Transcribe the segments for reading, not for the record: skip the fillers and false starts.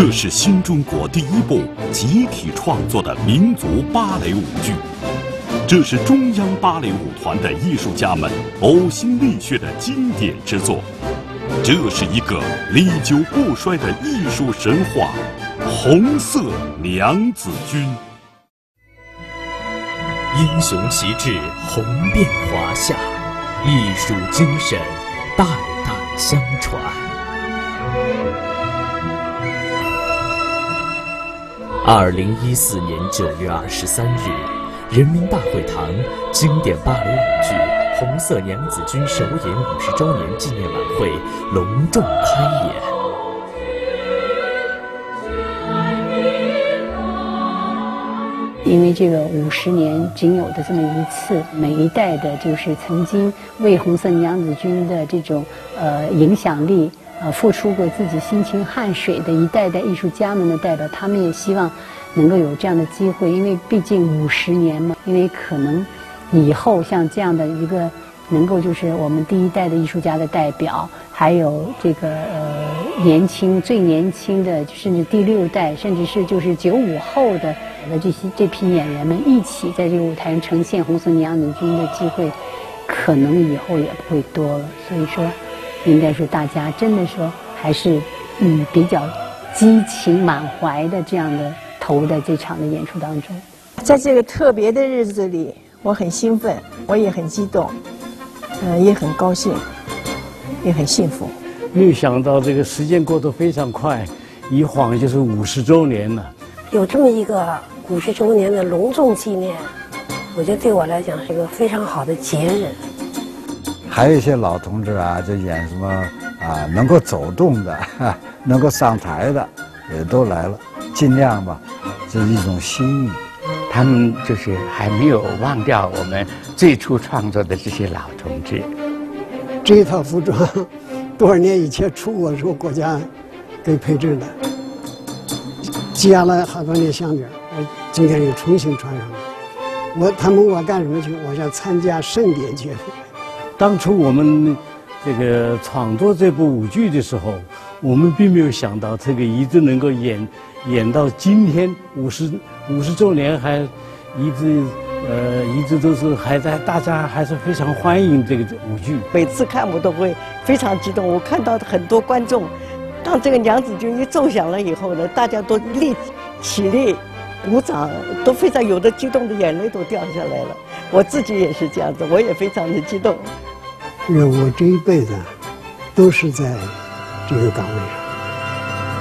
这是新中国第一部集体创作的民族芭蕾舞剧，这是中央芭蕾舞团的艺术家们呕心沥血的经典之作，这是一个历久不衰的艺术神话——红色娘子军。英雄旗帜红遍华夏，艺术精神代代相传。2014年9月23日，人民大会堂经典芭蕾舞剧《红色娘子军》首演50周年纪念晚会隆重开演。 因为这个50年仅有的这么一次，每一代的就是曾经为红色娘子军的这种影响力付出过自己辛勤汗水的一代代艺术家们的代表，他们也希望能够有这样的机会，因为毕竟50年嘛，因为可能以后像这样的一个能够就是我们第一代的艺术家的代表，还有这个最年轻的，甚至第6代，甚至是就是95后的。 这批演员们一起在这个舞台上呈现《红色娘子军》的机会，可能以后也不会多了。所以说，应该说大家真的说还是比较激情满怀的这样的投入在这场的演出当中。在这个特别的日子里，我很兴奋，我也很激动，也很高兴，也很幸福。没有想到这个时间过得非常快，一晃就是50周年了。 有这么一个50周年的隆重纪念，我觉得对我来讲是一个非常好的节日。还有一些老同志啊，就演什么啊，能够走动的，能够上台的，也都来了。尽量吧，这是一种心意。他们就是还没有忘掉我们最初创作的这些老同志。这一套服装，多少年以前出过，是我国家给配置的。 积压了好多年箱底，我今天又重新穿上了。他们问我干什么去？我想参加盛典去。当初我们这个创作这部舞剧的时候，我们并没有想到这个一直能够演到今天50周年，还一直都是还在，大家还是非常欢迎这个舞剧。每次看我都会非常激动，我看到很多观众。 当这个娘子军一奏响了以后呢，大家都起立鼓掌，都非常有的激动的眼泪都掉下来了。我自己也是这样子，我也非常的激动。我这一辈子都是在这个岗位上，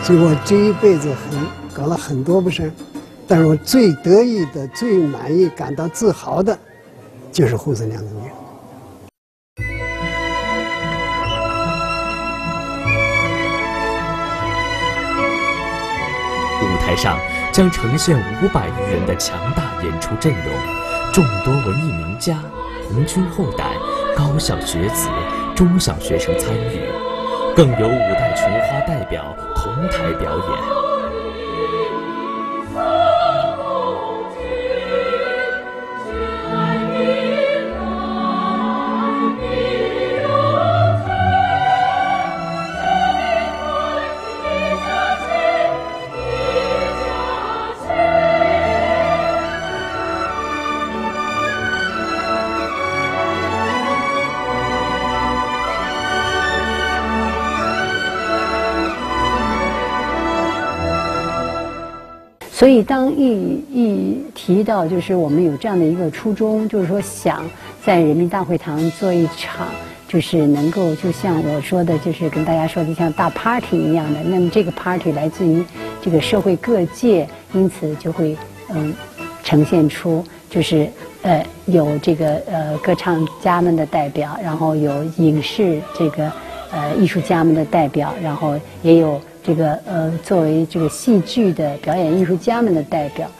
所以我这一辈子搞了很多不是，但是我最得意的、最满意、感到自豪的，就是红色娘子军。 台上将呈现500余人的强大演出阵容，众多文艺名家、红军后代、高校学子、中小学生参与，更有5代琼花代表同台表演。所以，当一提到就是我们有这样的一个初衷，就是说想在人民大会堂做一场，就是能够就像我说的，就是跟大家说的像大 party 一样的。那么这个 party 来自于这个社会各界，因此就会呈现出就是有这个歌唱家们的代表，然后有影视这个艺术家们的代表，然后也有。 这个作为这个戏剧的表演艺术家们的代表，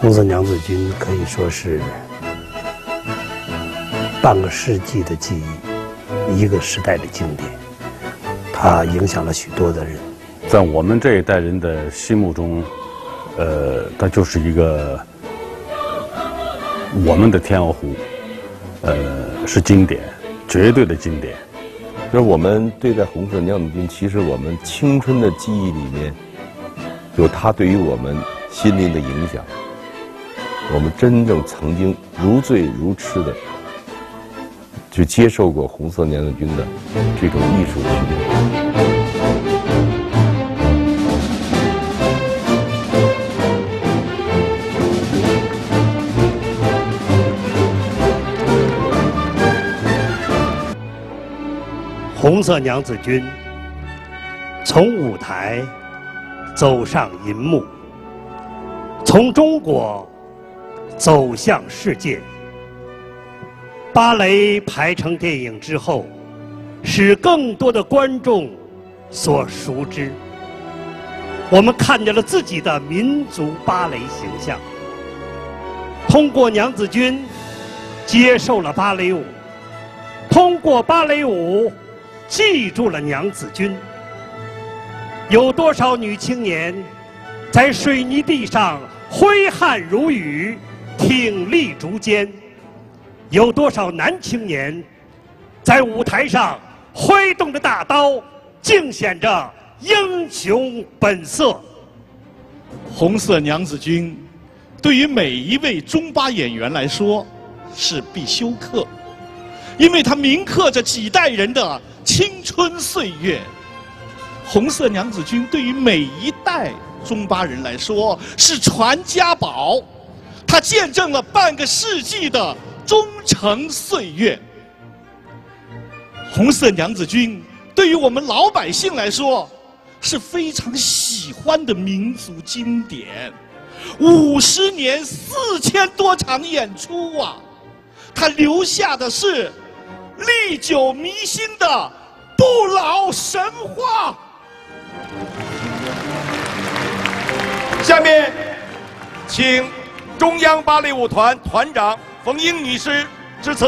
红色娘子军可以说是。半个世纪的记忆，一个时代的经典，它影响了许多的人。在我们这一代人的心目中，它就是一个我们的天鹅湖，是经典，绝对的经典。就是我们对待红色娘子军，其实我们青春的记忆里面，有它对于我们心灵的影响。我们真正曾经如醉如痴的，就接受过红色娘子军的这种艺术训练。红色娘子军从舞台走上银幕，从中国走向世界。芭蕾排成电影之后，使更多的观众所熟知。我们看见了自己的民族芭蕾形象，通过娘子军接受了芭蕾舞，通过芭蕾舞记住了娘子军。有多少女青年在水泥地上挥汗如雨，挺立竹肩？有多少男青年在舞台上挥动着大刀，尽显着英雄本色？红色娘子军对于每一位中巴演员来说是必修课，因为它铭刻着几代人的青春岁月。红色娘子军对于每一代中巴人来说是传家宝，它见证了半个世纪的忠诚岁月。红色娘子军对于我们老百姓来说是非常喜欢的民族经典，50年4000多场演出啊，它留下的是历久弥新的不老神话。下面请中央芭蕾舞团团长冯英女士致辞。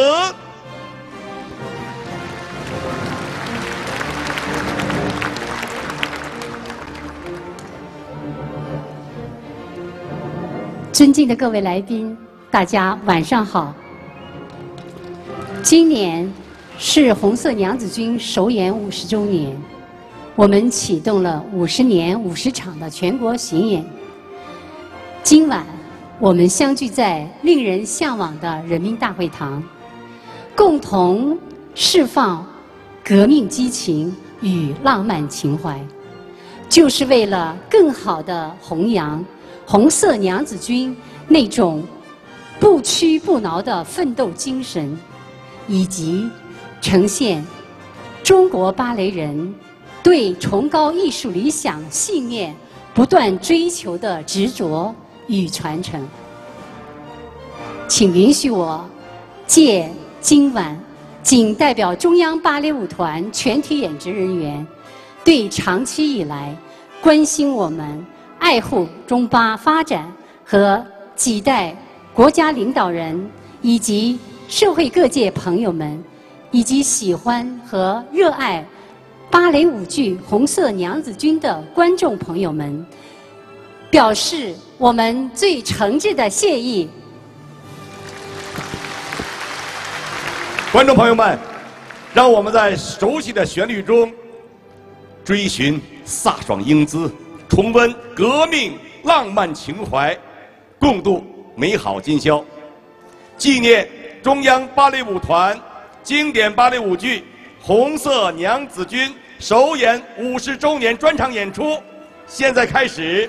尊敬的各位来宾，大家晚上好。今年是红色娘子军首演50周年，我们启动了50年50场的全国巡演。今晚我们相聚在令人向往的人民大会堂，共同释放革命激情与浪漫情怀，就是为了更好地弘扬红色娘子军那种不屈不挠的奋斗精神，以及呈现中国芭蕾人对崇高艺术理想信念不断追求的执着与传承。请允许我借今晚仅代表中央芭蕾舞团全体演职人员，对长期以来关心我们、爱护中巴发展和几代国家领导人以及社会各界朋友们，以及喜欢和热爱芭蕾舞剧《红色娘子军》的观众朋友们，表示我们最诚挚的谢意。观众朋友们，让我们在熟悉的旋律中，追寻飒爽英姿，重温革命浪漫情怀，共度美好今宵，纪念中央芭蕾舞团经典芭蕾舞剧《红色娘子军》首演50周年专场演出。现在开始。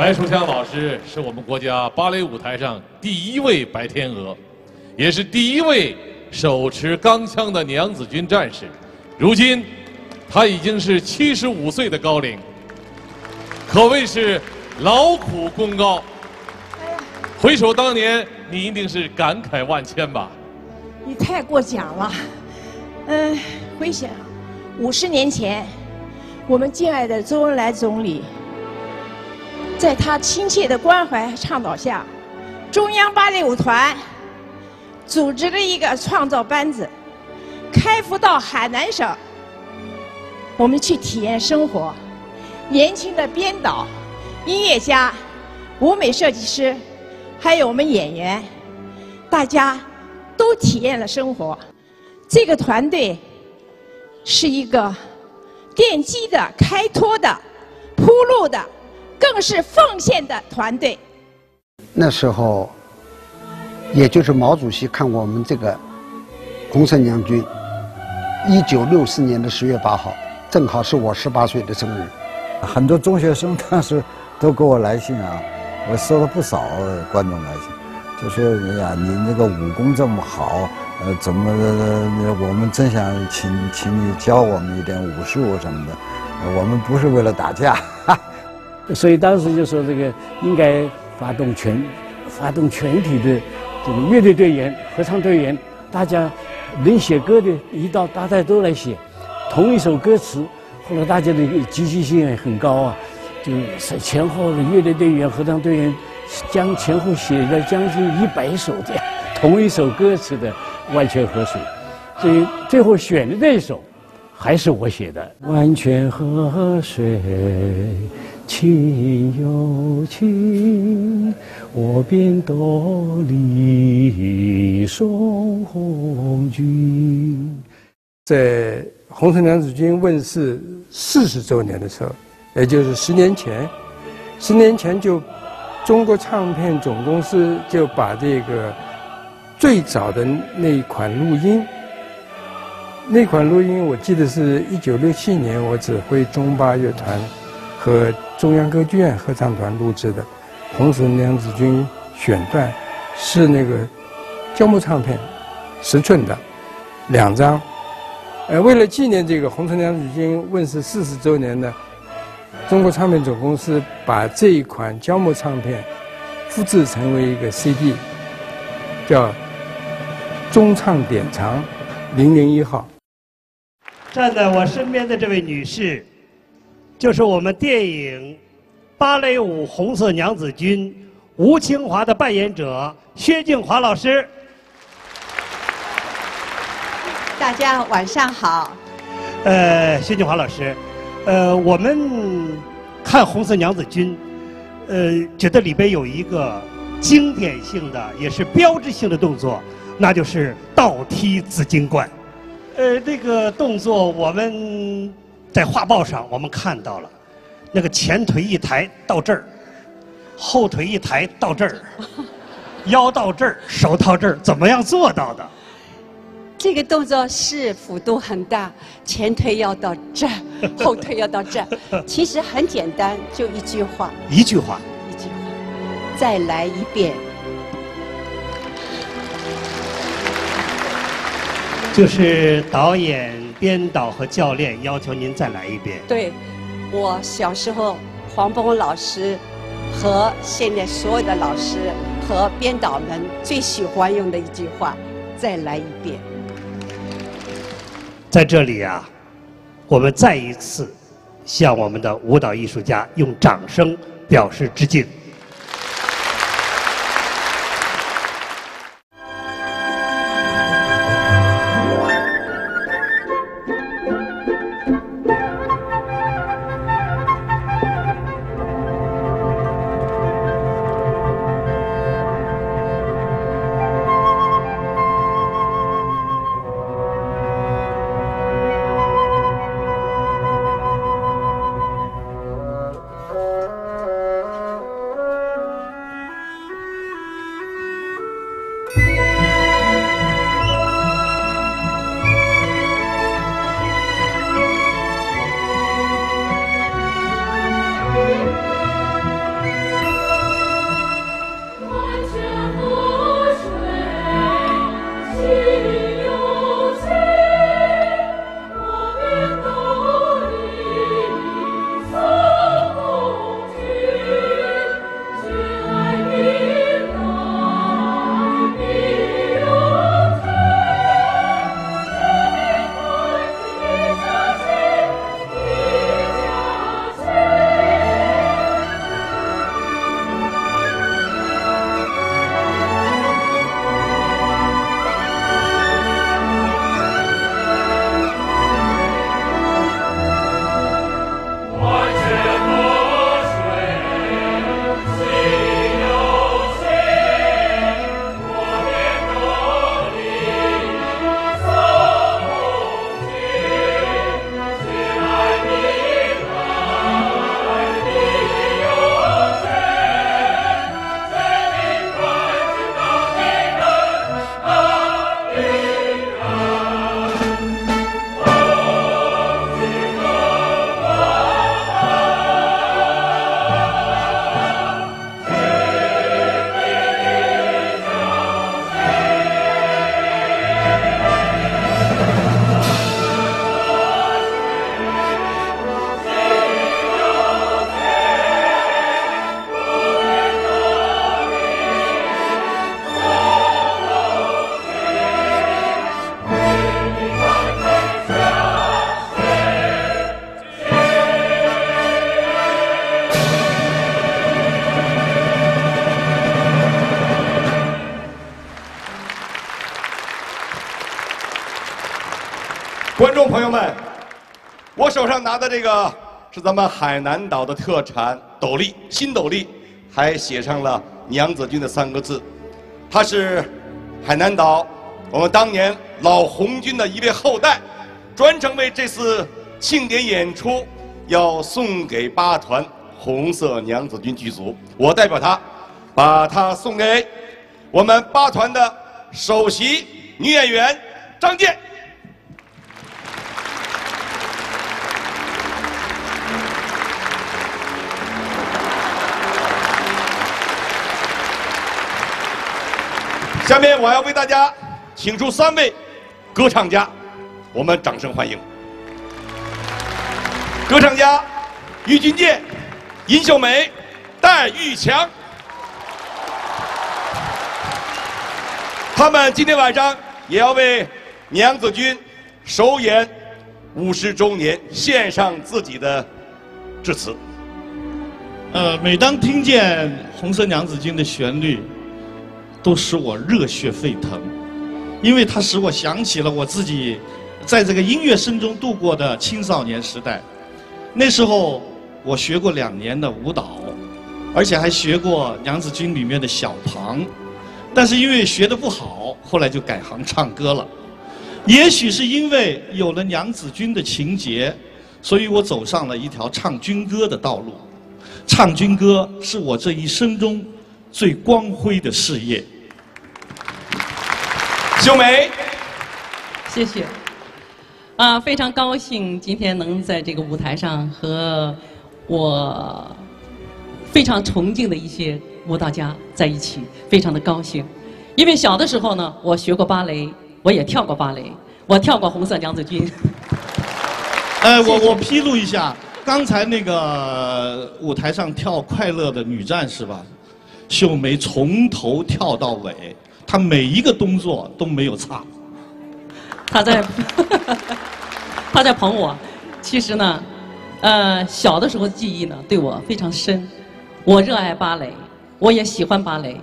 白淑强老师是我们国家芭蕾舞台上第一位白天鹅，也是第一位手持钢枪的娘子军战士。如今，她已经是75岁的高龄，可谓是劳苦功高。回首当年，你一定是感慨万千吧？你太过奖了。回想50年前，我们敬爱的周恩来总理。 在他亲切的关怀倡导下，中央芭蕾舞团组织了一个创造班子，开赴到海南省，我们去体验生活。年轻的编导、音乐家、舞美设计师，还有我们演员，大家都体验了生活。这个团队是一个奠基的、开拓的、铺路的。 更是奉献的团队。那时候，也就是毛主席看我们这个红三娘军，1964年10月8号，正好是我18岁的生日。很多中学生当时都给我来信啊，我收了不少观众来信，就说呀，你那个武功这么好，怎么我们真想请你教我们一点武术什么的，我们不是为了打架。所以当时就说这个应该发动全体的这个乐队队员、合唱队员，大家能写歌的一到大家都来写同一首歌词。后来大家的积极性也很高啊，就是前后的乐队队员、合唱队员将前后写了将近100首的同一首歌词的《万泉河水》，所以最后选的这一首还是我写的《万泉河水》。 情有情，我便斗笠送红军。在红三娘子军问世40周年的时候，也就是10年前就中国唱片总公司就把这个最早的那款录音，我记得是1967年我指挥中巴乐团和 中央歌剧院合唱团录制的《红三娘子军选段》，是那个胶木唱片10寸的2张。为了纪念这个红三娘子军问世40周年呢，中国唱片总公司把这一款胶木唱片复制成为一个 CD， 叫《中唱典藏001号》。站在我身边的这位女士。 就是我们电影《芭蕾舞红色娘子军》吴清华的扮演者薛静华老师。大家晚上好。薛静华老师，我们看《红色娘子军》，觉得里边有一个经典性的，也是标志性的动作，那就是倒踢紫金冠。这个动作我们。 在画报上，我们看到了，那个前腿一抬到这儿，后腿一抬到这儿，腰到这儿，手到这儿，怎么样做到的？这个动作是幅度很大，前腿要到这儿，后腿要到这儿。其实很简单，就一句话。一句话。一句话。再来一遍。就是导演。 编导和教练要求您再来一遍。对，我小时候黄伯文老师和现在所有的老师和编导们最喜欢用的一句话：“再来一遍。”在这里啊，我们再一次向我们的舞蹈艺术家用掌声表示致敬。观众朋友们，我手上拿的这个是咱们海南岛的特产斗笠，新斗笠，还写上了娘子军的三个字。它是海南岛我们当年老红军的一位后代，专程为这次庆典演出要送给八团红色娘子军剧组。我代表他，把它送给我们八团的首席女演员张健。 下面我要为大家请出三位歌唱家，我们掌声欢迎。歌唱家于军舰、尹秀梅、戴玉强，他们今天晚上也要为娘子军首演50周年献上自己的致辞。每当听见红色娘子军的旋律， 都使我热血沸腾，因为它使我想起了我自己在这个音乐声中度过的青少年时代。那时候我学过2年的舞蹈，而且还学过娘子军里面的小旁，但是因为学得不好，后来就改行唱歌了。也许是因为有了娘子军的情节，所以我走上了一条唱军歌的道路。唱军歌是我这一生中 最光辉的事业，秀梅，谢谢。非常高兴今天能在这个舞台上和我非常崇敬的一些舞蹈家在一起，非常的高兴。因为小的时候呢，我学过芭蕾，我也跳过芭蕾，我跳过红色娘子军。我披露一下，刚才那个舞台上跳快乐的女战士吧， 秀梅从头跳到尾，她每一个动作都没有差。她在捧我。其实呢，小的时候记忆呢对我非常深。我热爱芭蕾，我也喜欢芭蕾。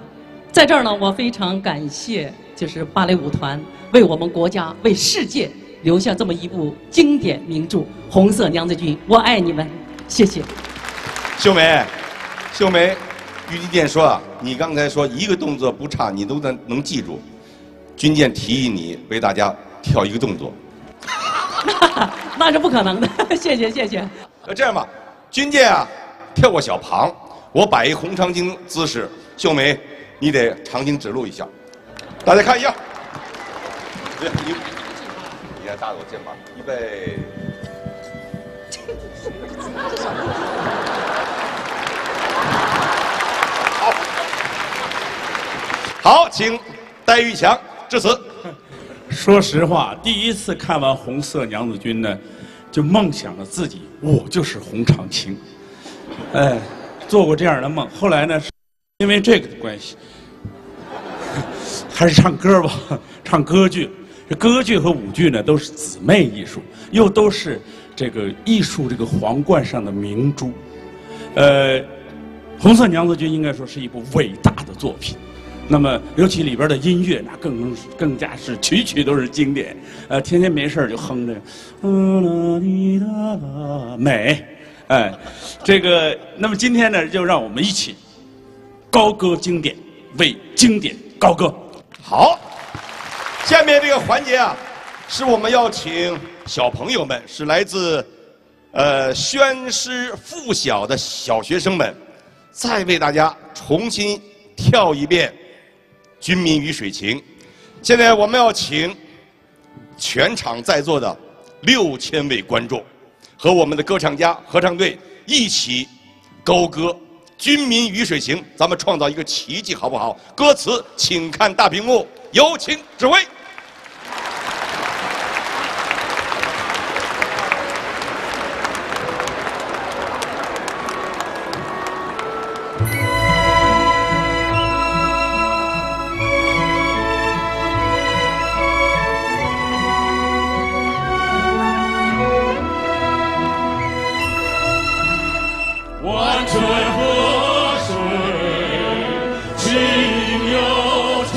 在这儿呢，我非常感谢就是芭蕾舞团为我们国家为世界留下这么一部经典名著《红色娘子军》，我爱你们，谢谢。秀梅，秀梅。 于军舰说啊，你刚才说一个动作不差，你都能记住。军舰提议你为大家跳一个动作，那是不可能的。谢谢谢谢。这样吧，军舰啊，跳过小旁，我摆一红长巾姿势，秀梅，你得长巾指路一下，大家看一下。对，你看搭我肩膀，预备。好，请戴玉强致辞。说实话，第一次看完《红色娘子军》呢，就梦想了自己，我就是红长青。哎，做过这样的梦。后来呢，因为这个的关系，还是唱歌吧，唱歌剧。这歌剧和舞剧呢，都是姊妹艺术，又都是这个艺术这个皇冠上的明珠。《红色娘子军》应该说是一部伟大的作品。 那么，尤其里边的音乐，那更加是曲曲都是经典。天天没事就哼着，美，哎，这个。那么今天呢，就让我们一起高歌经典，为经典高歌。好，下面这个环节啊，是我们要请小朋友们，是来自宣师附小的小学生们，再为大家重新跳一遍 《军民鱼水情》，现在我们要请全场在座的6000位观众和我们的歌唱家、合唱队一起高歌《军民鱼水情》，咱们创造一个奇迹，好不好？歌词请看大屏幕，有请指挥。 春河水，情有情。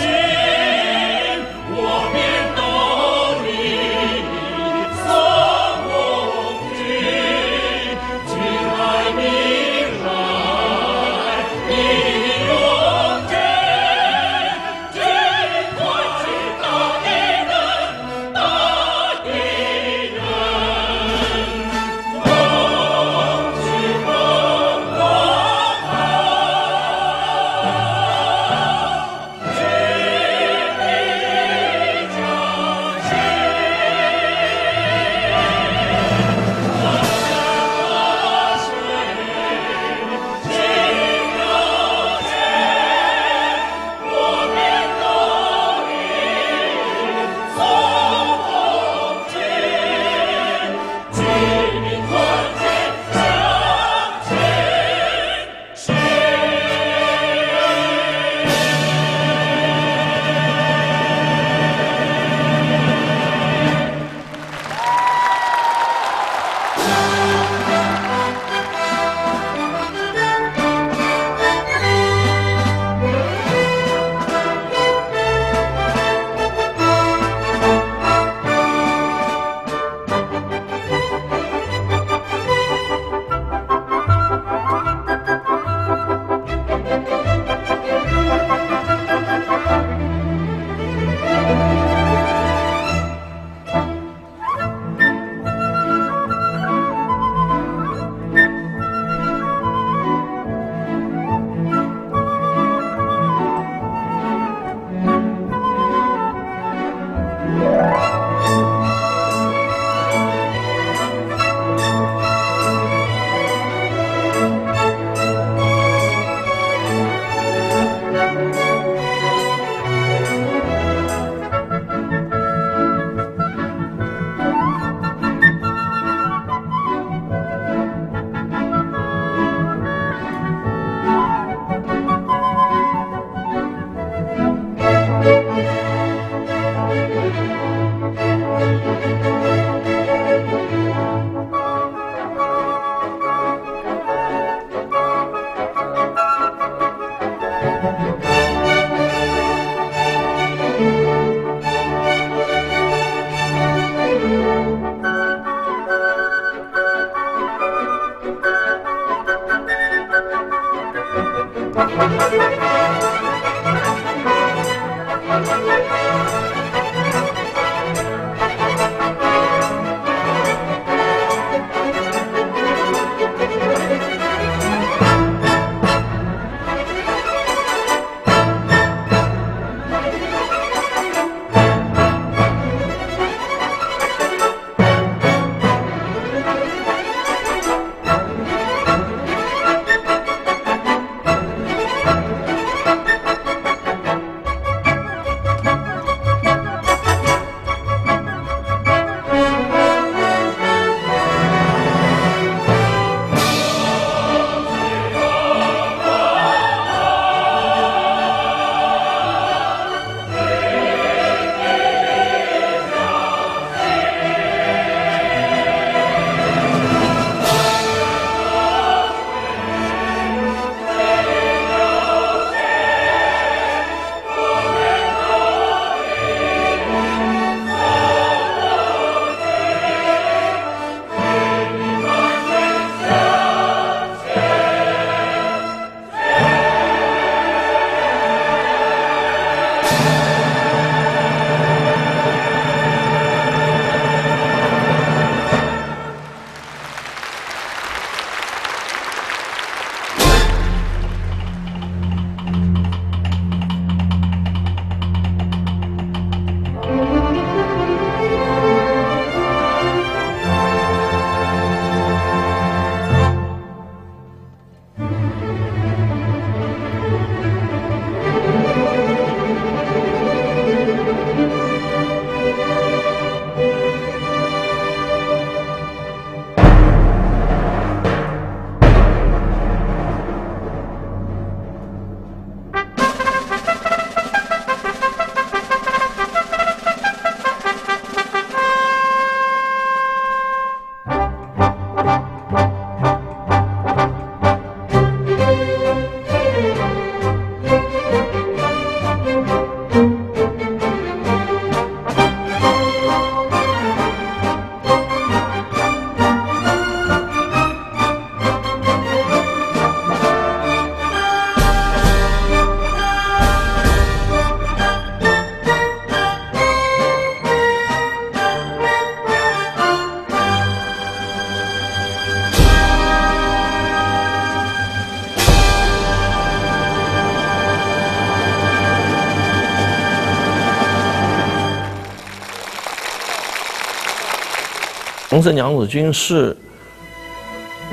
红绳娘子军是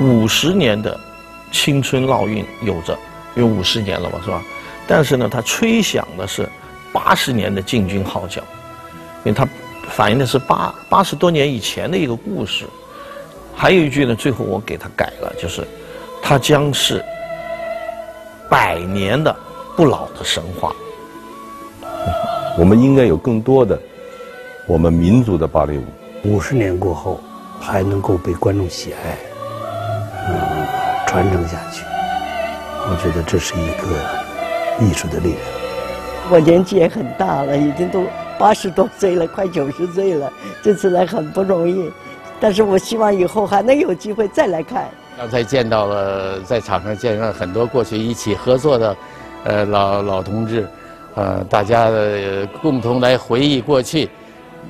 50年的青春烙印有着，有50年了嘛，是吧？但是呢，它吹响的是80年的进军号角，因为它反映的是80多年以前的一个故事。还有一句呢，最后我给它改了，就是它将是100年的不老的神话。我们应该有更多的我们民族的芭蕾舞。50年过后，还能够被观众喜爱，传承下去，我觉得这是一个艺术的力量。我年纪也很大了，已经都80多岁了，快90岁了，这次来很不容易，但是我希望以后还能有机会再来看。刚才见到了，在场上见到很多过去一起合作的，老同志。大家共同来回忆过去，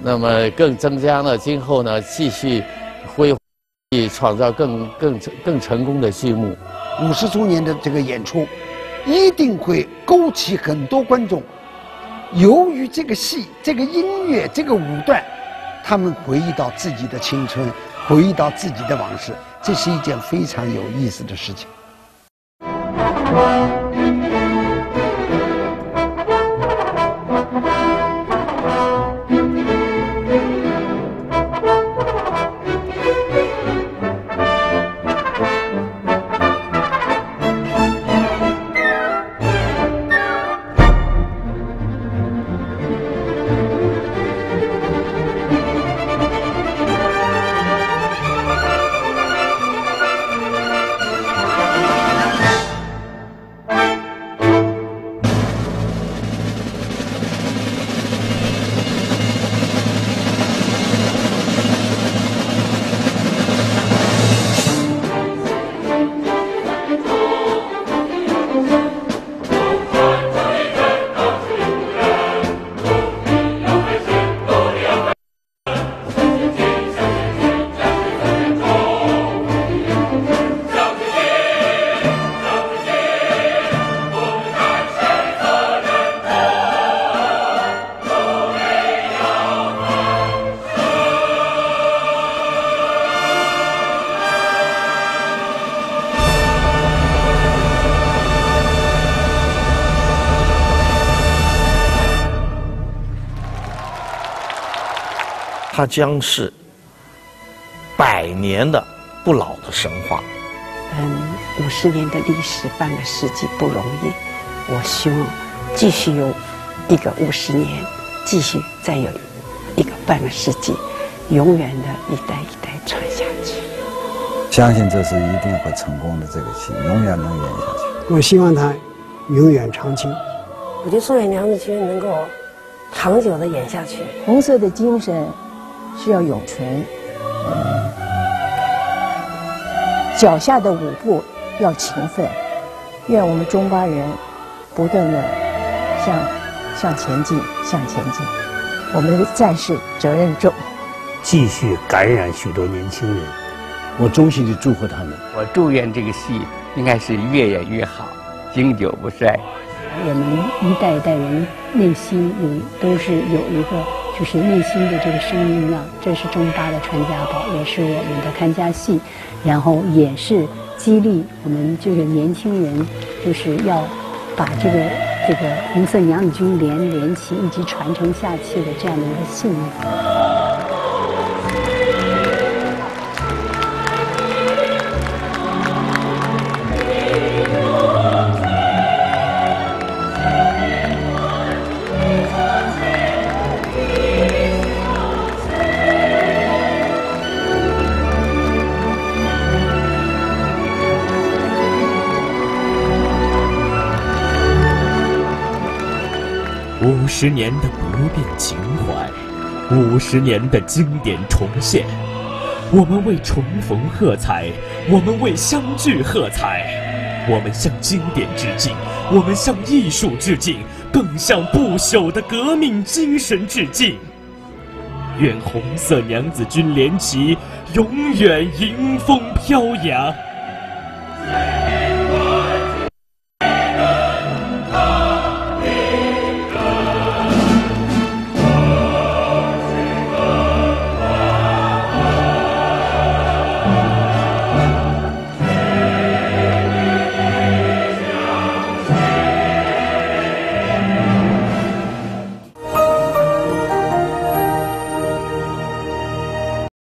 那么更增加了今后呢继续挥霍，创造更成功的剧目。50周年的这个演出，一定会勾起很多观众，由于这个戏、这个音乐、这个舞段，他们回忆到自己的青春，回忆到自己的往事，这是一件非常有意思的事情。它将是100年的不老的神话。50年的历史，半个世纪不容易。我希望继续有一个50年，继续再有一个半个世纪，永远的一代一代传下去。相信这是一定会成功的，这个戏永远能演下去。我希望它永远长青。我觉得《红绳娘子军》能够长久的演下去。红色的精神是要永存，脚下的舞步要勤奋，愿我们中巴人不断的向前进，向前进。我们的战士责任重，继续感染许多年轻人。我衷心的祝贺他们。我祝愿这个戏应该是越演越好，经久不衰。我们一代一代人内心都是有一个。就是内心的这个声音呢，这是中巴的传家宝，也是我们的看家戏，然后也是激励我们这个年轻人，就是要把这个红色娘子军连起，一直传承下去的这样的一个信念。50年的不变情怀，50年的经典重现，我们为重逢喝彩，我们为相聚喝彩，我们向经典致敬，我们向艺术致敬，更向不朽的革命精神致敬。愿红色娘子军连旗永远迎风飘扬。